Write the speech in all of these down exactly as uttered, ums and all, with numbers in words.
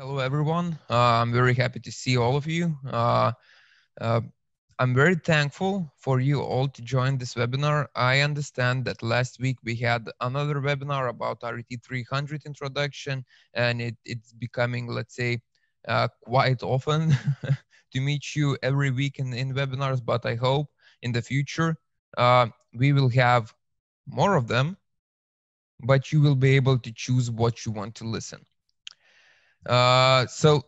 Hello, everyone. Uh, I'm very happy to see all of you. Uh, uh, I'm very thankful for you all to join this webinar. I understand that last week we had another webinar about R U T three hundred introduction, and it, it's becoming, let's say, uh, quite often to meet you every week in, in webinars, but I hope in the future uh, we will have more of them, but you will be able to choose what you want to listen. Uh, so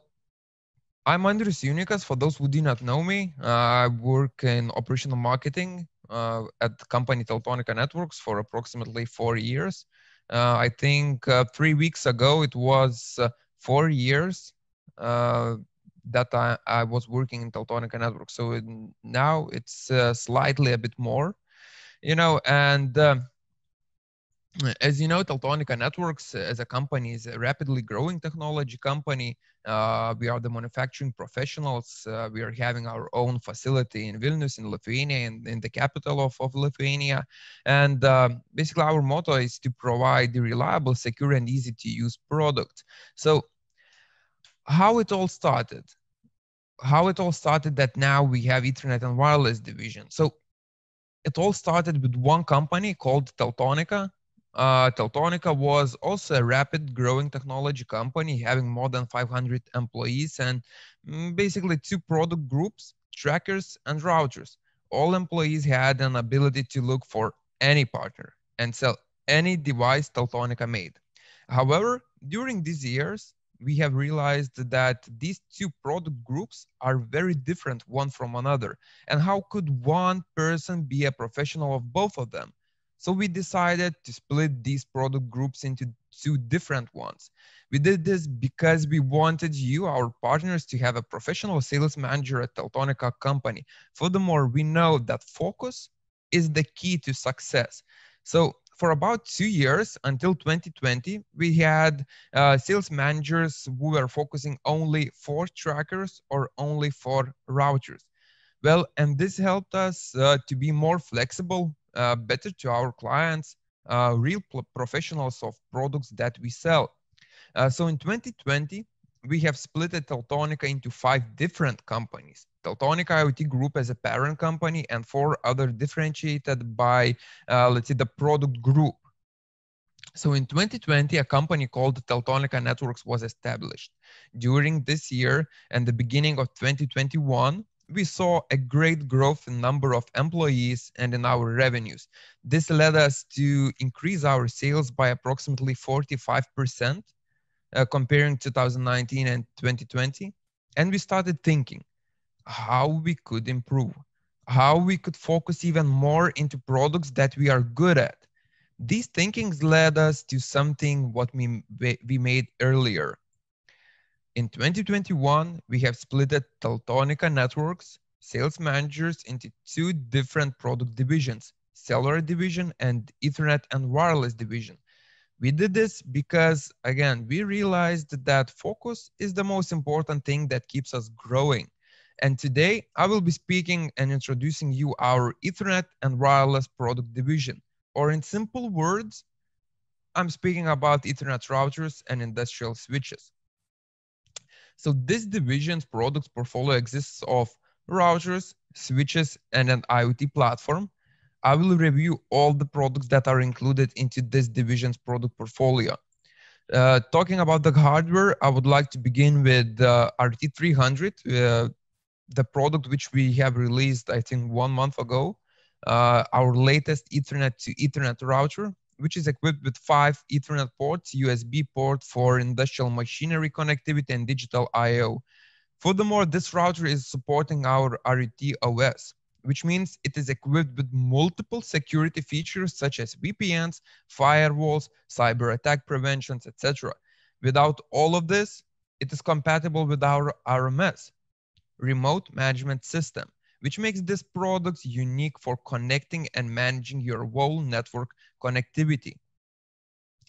I'm Andres Unikas. For those who do not know me, uh, I work in operational marketing uh, at the company Teltonika Networks for approximately four years. Uh, I think uh, three weeks ago, it was uh, four years uh, that I, I was working in Teltonika Networks. So it, now it's uh, slightly a bit more, you know, and uh, as you know, Teltonika Networks as a company is a rapidly growing technology company. Uh, we are the manufacturing professionals. Uh, we are having our own facility in Vilnius, in Lithuania, and in, in the capital of, of Lithuania. And uh, basically our motto is to provide a reliable, secure, and easy to use product. So how it all started, how it all started that now we have Ethernet and Wireless division. So it all started with one company called Teltonika. Uh, Teltonika was also a rapid growing technology company having more than five hundred employees and mm, basically two product groups, trackers and routers. All employees had an ability to look for any partner and sell any device Teltonika made. However, during these years, we have realized that these two product groups are very different one from another. And how could one person be a professional of both of them? So we decided to split these product groups into two different ones. We did this because we wanted you, our partners, to have a professional sales manager at Teltonika company. Furthermore, we know that focus is the key to success. So for about two years until twenty twenty, we had uh, sales managers who were focusing only for trackers or only for routers. Well, and this helped us uh, to be more flexible, Uh, better to our clients, uh, real professionals of products that we sell. Uh, so in twenty twenty, we have split Teltonika into five different companies. Teltonika IoT Group as a parent company and four other differentiated by, uh, let's say, the product group. So in twenty twenty, a company called Teltonika Networks was established. During this year and the beginning of twenty twenty-one, we saw a great growth in number of employees and in our revenues. This led us to increase our sales by approximately forty-five percent uh, comparing two thousand nineteen and twenty twenty. And we started thinking how we could improve, how we could focus even more into products that we are good at. These thinkings led us to something what we, we made earlier. In twenty twenty-one, we have split Teltonika Networks sales managers into two different product divisions, cellular division and Ethernet and Wireless division. We did this because, again, we realized that focus is the most important thing that keeps us growing. And today, I will be speaking and introducing you our Ethernet and Wireless product division, or in simple words, I'm speaking about Ethernet routers and industrial switches. So this division's product portfolio consists of routers, switches, and an IoT platform. I will review all the products that are included into this division's product portfolio. Uh, talking about the hardware, I would like to begin with uh, R U T three hundred, uh, the product which we have released, I think, one month ago. Uh, our latest Ethernet to Ethernet router, which is equipped with five Ethernet ports, U S B port for industrial machinery connectivity and digital I O. Furthermore, this router is supporting our RUTOS, which means it is equipped with multiple security features such as V P Ns, firewalls, cyber attack preventions, et cetera. Without all of this, it is compatible with our R M S, remote management system, which makes this product unique for connecting and managing your whole network connectivity.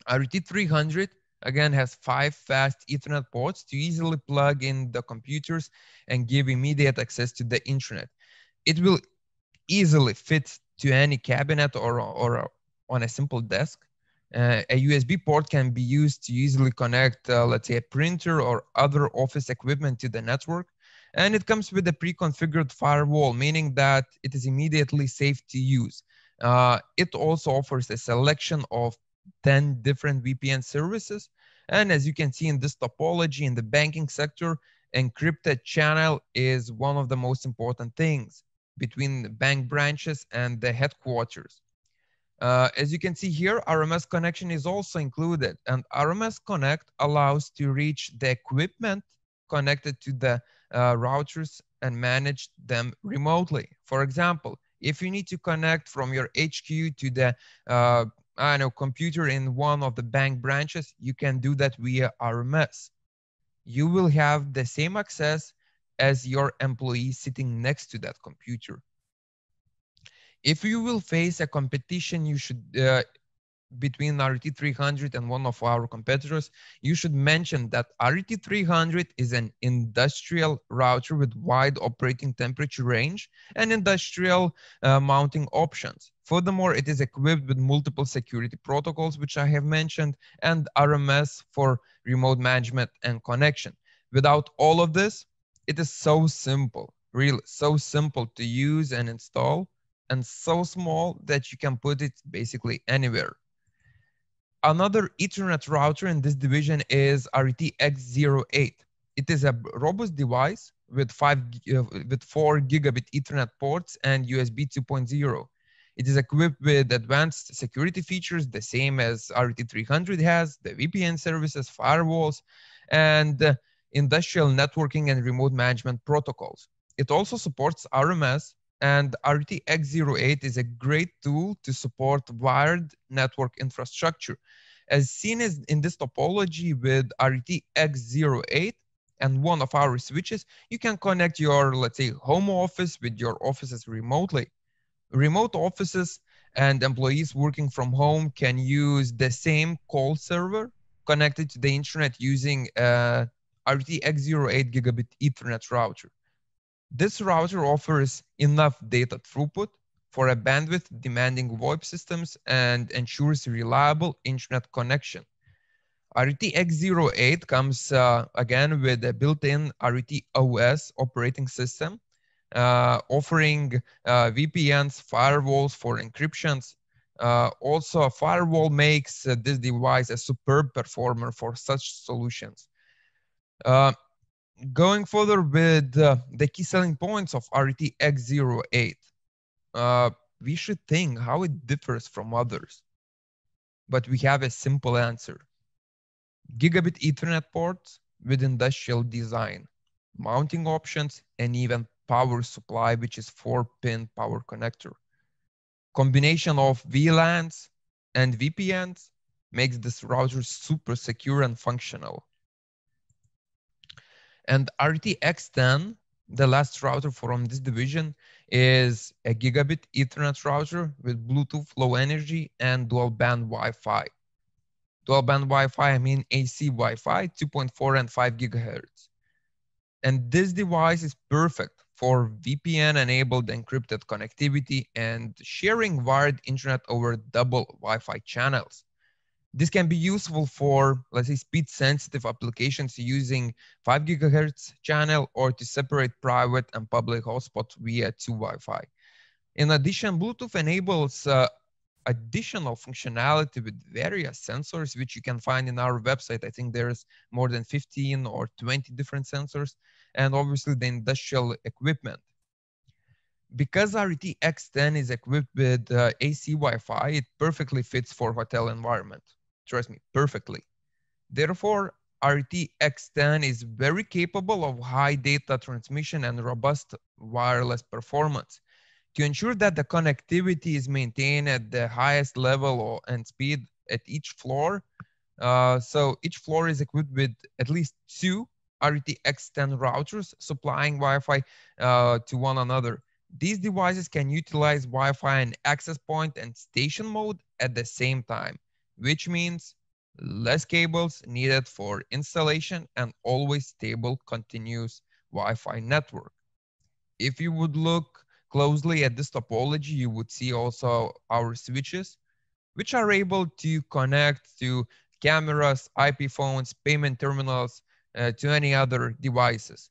R U T three hundred, again, has five fast Ethernet ports to easily plug in the computers and give immediate access to the internet. It will easily fit to any cabinet or, or on a simple desk. Uh, a U S B port can be used to easily connect, uh, let's say, a printer or other office equipment to the network. And it comes with a pre-configured firewall, meaning that it is immediately safe to use. Uh, it also offers a selection of ten different V P N services. And as you can see in this topology in the banking sector, encrypted channel is one of the most important things between the bank branches and the headquarters. Uh, as you can see here, R M S connection is also included, and R M S Connect allows to reach the equipment connected to the uh, routers and manage them remotely. For example, if you need to connect from your H Q to the uh, I know, computer in one of the bank branches, you can do that via R M S. You will have the same access as your employee sitting next to that computer. If you will face a competition, you should uh, between R U T three hundred and one of our competitors, you should mention that R U T three hundred is an industrial router with wide operating temperature range and industrial uh, mounting options. Furthermore, it is equipped with multiple security protocols, which I have mentioned, and R M S for remote management and connection. Without all of this, it is so simple, really, so simple to use and install, and so small that you can put it basically anywhere. Another Ethernet router in this division is R U T X zero eight. It is a robust device with five, uh, with four gigabit Ethernet ports and U S B two point oh. It is equipped with advanced security features, the same as R U T three hundred has, the V P N services, firewalls, and uh, industrial networking and remote management protocols. It also supports R M S, and R U T X zero eight is a great tool to support wired network infrastructure. As seen as in this topology with R U T X zero eight and one of our switches, you can connect your, let's say, home office with your offices remotely. Remote offices and employees working from home can use the same call server connected to the internet using a R U T X zero eight gigabit Ethernet router. This router offers enough data throughput for a bandwidth demanding VoIP systems and ensures reliable internet connection. R U T X zero eight comes uh, again with a built-in RutOS operating system, uh, offering uh, V P Ns, firewalls for encryptions. Uh, also, a firewall makes uh, this device a superb performer for such solutions. Uh, Going further with uh, the key selling points of R U T X zero eight, uh, we should think how it differs from others, but we have a simple answer. Gigabit Ethernet ports with industrial design, mounting options, and even power supply, which is four pin power connector. Combination of V LANs and V P Ns makes this router super secure and functional. And R U T X ten, the last router from this division, is a gigabit Ethernet router with Bluetooth low energy and dual band Wi-Fi. Dual band Wi-Fi, I mean A C Wi-Fi, two point four and five gigahertz. And this device is perfect for V P N-enabled encrypted connectivity and sharing wired internet over double Wi-Fi channels. This can be useful for, let's say, speed-sensitive applications using five gigahertz channel or to separate private and public hotspots via two Wi-Fi. In addition, Bluetooth enables uh, additional functionality with various sensors, which you can find in our website. I think there's more than fifteen or twenty different sensors, and obviously the industrial equipment. Because R U T X ten is equipped with uh, A C Wi-Fi, it perfectly fits for hotel environment. Trust me, perfectly. Therefore, R U T X ten is very capable of high data transmission and robust wireless performance. To ensure that the connectivity is maintained at the highest level or, and speed at each floor, uh, so each floor is equipped with at least two R U T X ten routers supplying Wi-Fi uh, to one another. These devices can utilize Wi-Fi and access point and station mode at the same time, which means less cables needed for installation and always stable continuous Wi-Fi network. If you would look closely at this topology, you would see also our switches. which are able to connect to cameras, I P phones, payment terminals, uh, to any other devices.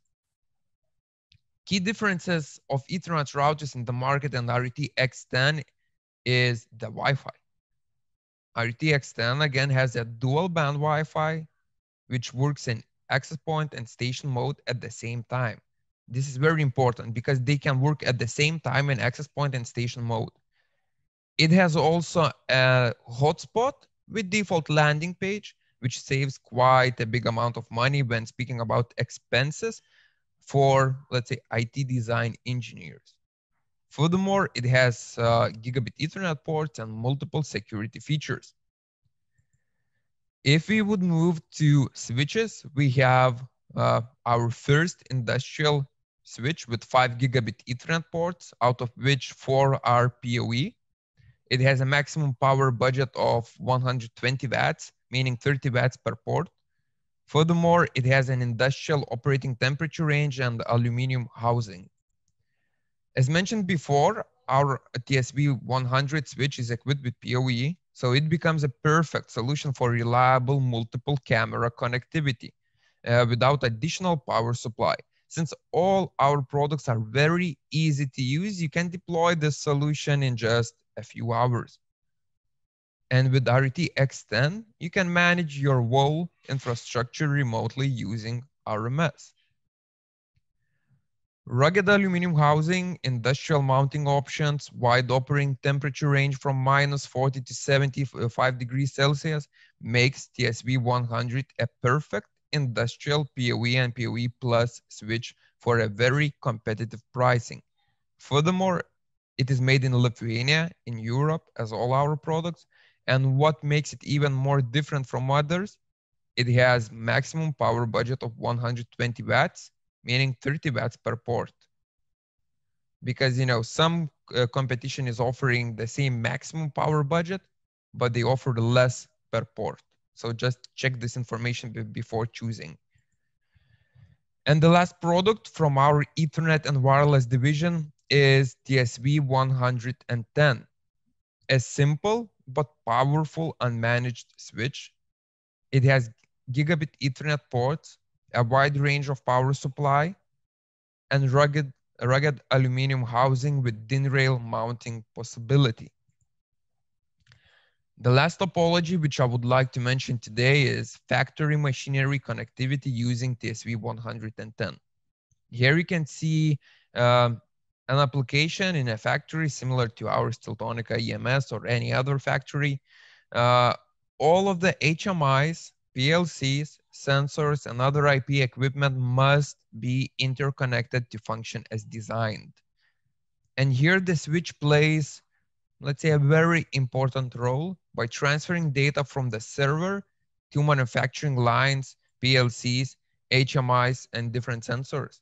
Key differences of Ethernet routers in the market and R U T X ten is the Wi-Fi. R U T X ten again has a dual band Wi-Fi, which works in access point and station mode at the same time. This is very important because they can work at the same time in access point and station mode. It has also a hotspot with default landing page, which saves quite a big amount of money when speaking about expenses for, let's say, I T design engineers. Furthermore, it has uh, gigabit Ethernet ports and multiple security features. If we would move to switches, we have uh, our first industrial switch with five gigabit Ethernet ports, out of which four are P O E. It has a maximum power budget of one hundred twenty watts, meaning thirty watts per port. Furthermore, it has an industrial operating temperature range and aluminum housing. As mentioned before, our T S V one hundred switch is equipped with P O E, so it becomes a perfect solution for reliable multiple camera connectivity uh, without additional power supply. Since all our products are very easy to use, you can deploy this solution in just a few hours. And with R U T X ten, you can manage your whole infrastructure remotely using R M S. Rugged aluminum housing, industrial mounting options, wide operating temperature range from minus forty to seventy-five degrees Celsius makes T S V one hundred a perfect industrial P O E and P O E plus switch for a very competitive pricing. Furthermore, it is made in Lithuania, in Europe, as all our products. And what makes it even more different from others, it has maximum power budget of one hundred twenty watts. Meaning thirty watts per port. Because, you know, some uh, competition is offering the same maximum power budget, but they offer less per port. So just check this information before choosing. And the last product from our Ethernet and wireless division is T S V one hundred ten, a simple but powerful unmanaged switch. It has gigabit Ethernet ports, a wide range of power supply, and rugged, rugged aluminum housing with thin rail mounting possibility. The last topology, which I would like to mention today, is factory machinery connectivity using T S V one hundred ten. Here you can see um, an application in a factory similar to our Teltonika E M S or any other factory. Uh, all of the H M Is, P L Cs, sensors, and other I P equipment must be interconnected to function as designed. And here the switch plays, let's say, a very important role by transferring data from the server to manufacturing lines, P L Cs, H M Is, and different sensors,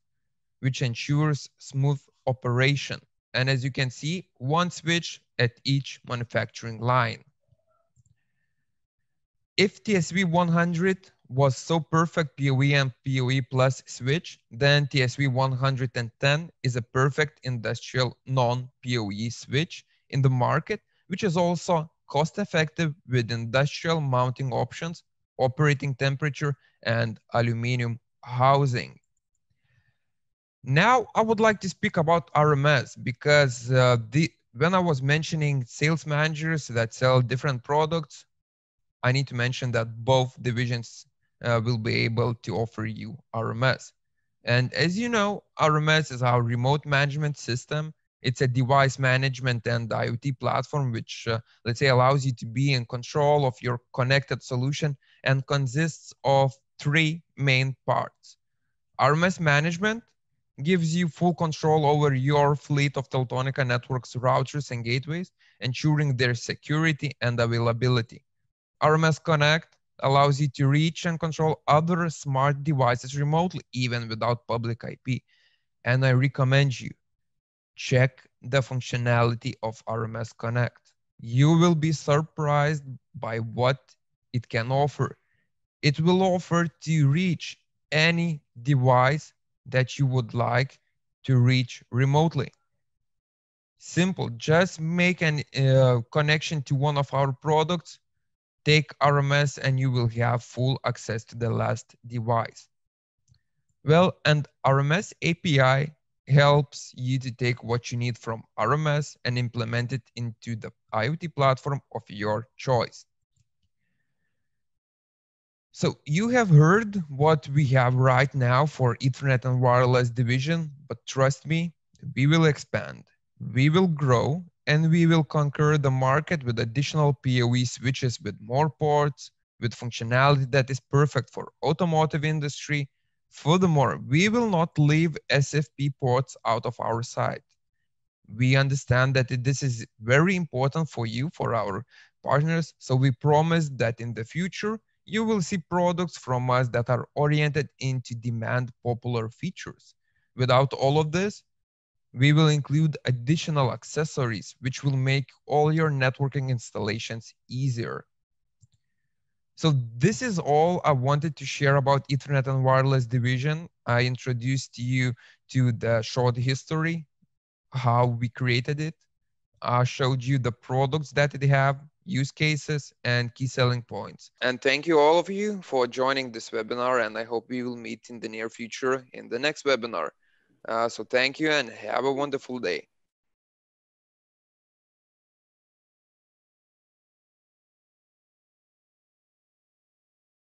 which ensures smooth operation. And as you can see, one switch at each manufacturing line. If T S V one hundred was so perfect P O E and P O E plus switch, then T S V one hundred ten is a perfect industrial non-P O E switch in the market, which is also cost-effective with industrial mounting options, operating temperature, and aluminum housing. Now, I would like to speak about R M S because uh, the, when I was mentioning sales managers that sell different products, I need to mention that both divisions uh, will be able to offer you R M S. And as you know, R M S is our remote management system. It's a device management and I O T platform, which uh, let's say allows you to be in control of your connected solution and consists of three main parts. R M S management gives you full control over your fleet of Teltonika Networks routers and gateways, ensuring their security and availability. R M S Connect allows you to reach and control other smart devices remotely, even without public I P. And I recommend you check the functionality of R M S Connect. You will be surprised by what it can offer. It will offer to reach any device that you would like to reach remotely. Simple, just make an uh, connection to one of our products, take R M S, and you will have full access to the last device. Well, and R M S A P I helps you to take what you need from R M S and implement it into the IoT platform of your choice. So you have heard what we have right now for Ethernet and wireless division, but trust me, we will expand, we will grow, and we will conquer the market with additional P O E switches with more ports, with functionality that is perfect for automotive industry. Furthermore, we will not leave S F P ports out of our sight. We understand that this is very important for you, for our partners, so we promise that in the future, you will see products from us that are oriented into demand popular features. Without all of this, we will include additional accessories, which will make all your networking installations easier. So this is all I wanted to share about Ethernet and wireless division. I introduced you to the short history, how we created it. I showed you the products that it have, use cases, and key selling points. And thank you all of you for joining this webinar, and I hope we will meet in the near future in the next webinar. Uh, so thank you and have a wonderful day.